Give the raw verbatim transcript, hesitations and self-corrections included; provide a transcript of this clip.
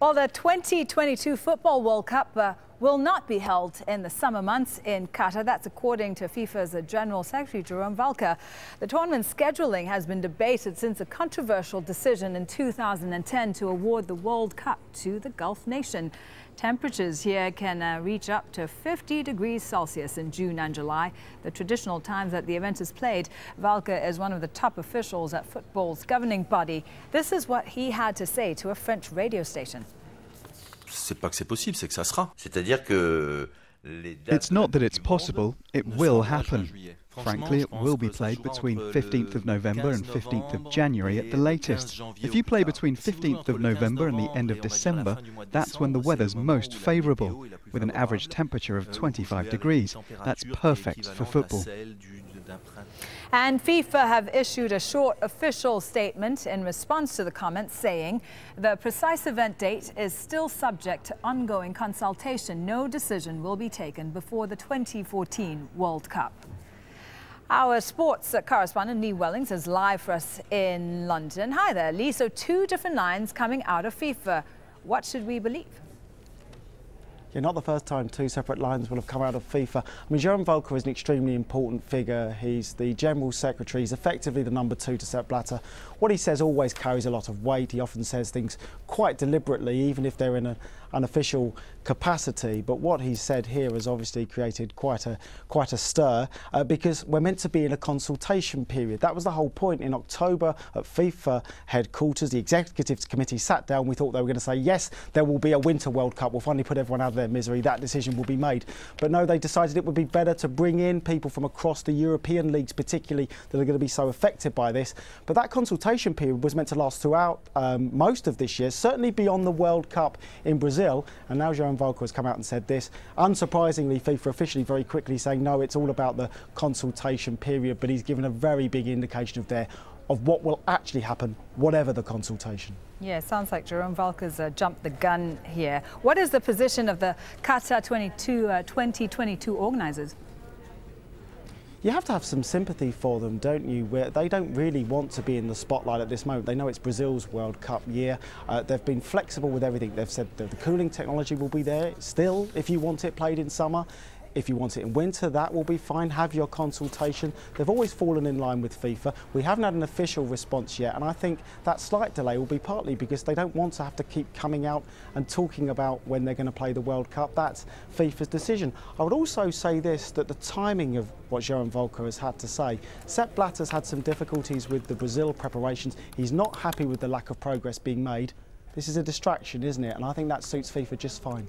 Well, the twenty twenty-two Football World Cup uh, will not be held in the summer months in Qatar. That's according to FIFA's General Secretary, Jerome Valcke. The tournament's scheduling has been debated since a controversial decision in two thousand ten to award the World Cup to the Gulf nation. Temperatures here can uh, reach up to fifty degrees Celsius in June and July, the traditional times that the event is played. Valcke is one of the top officials at football's governing body. This is what he had to say to a French radio station. It's not that it's possible, it will happen. Frankly, it will be played between fifteenth of November and fifteenth of January at the latest. If you play between fifteenth of November and the end of December, that's when the weather's most favourable, with an average temperature of twenty-five degrees. That's perfect for football. And FIFA have issued a short official statement in response to the comments, saying the precise event date is still subject to ongoing consultation. No decision will be taken before the twenty fourteen World Cup. Our sports correspondent, Lee Wellings, is live for us in London. Hi there, Lee. So two different lines coming out of FIFA. What should we believe? Yeah, not the first time two separate lines will have come out of FIFA. I mean, Jerome Valcke is an extremely important figure. He's the General Secretary. He's effectively the number two to Sepp Blatter. What he says always carries a lot of weight. He often says things quite deliberately, even if they're in an unofficial capacity. But what he said here has obviously created quite a, quite a stir uh, because we're meant to be in a consultation period. That was the whole point. In October at FIFA headquarters, the Executive Committee sat down. We thought they were going to say, yes, there will be a Winter World Cup. We'll finally put everyone out of there. Their misery, that decision will be made. But no, they decided it would be better to bring in people from across the European leagues, particularly, that are going to be so affected by this. But that consultation period was meant to last throughout um, most of this year, certainly beyond the World Cup in Brazil. And now Jerome Valcke has come out and said this. Unsurprisingly, FIFA officially very quickly saying, no, it's all about the consultation period. But he's given a very big indication of their of what will actually happen, whatever the consultation. Yeah, sounds like Jerome Valcke's uh, jumped the gun here. What is the position of the Qatar twenty twenty-two organisers? You have to have some sympathy for them, don't you? Where they don't really want to be in the spotlight at this moment. They know it's Brazil's World Cup year. Uh, they've been flexible with everything. They've said that the cooling technology will be there still if you want it played in summer. If you want it in winter, that will be fine. Have your consultation. They've always fallen in line with FIFA. We haven't had an official response yet, and I think that slight delay will be partly because they don't want to have to keep coming out and talking about when they're going to play the World Cup. That's FIFA's decision. I would also say this, that the timing of what Jerome Valcke has had to say. Sepp Blatter's had some difficulties with the Brazil preparations. He's not happy with the lack of progress being made. This is a distraction, isn't it? And I think that suits FIFA just fine.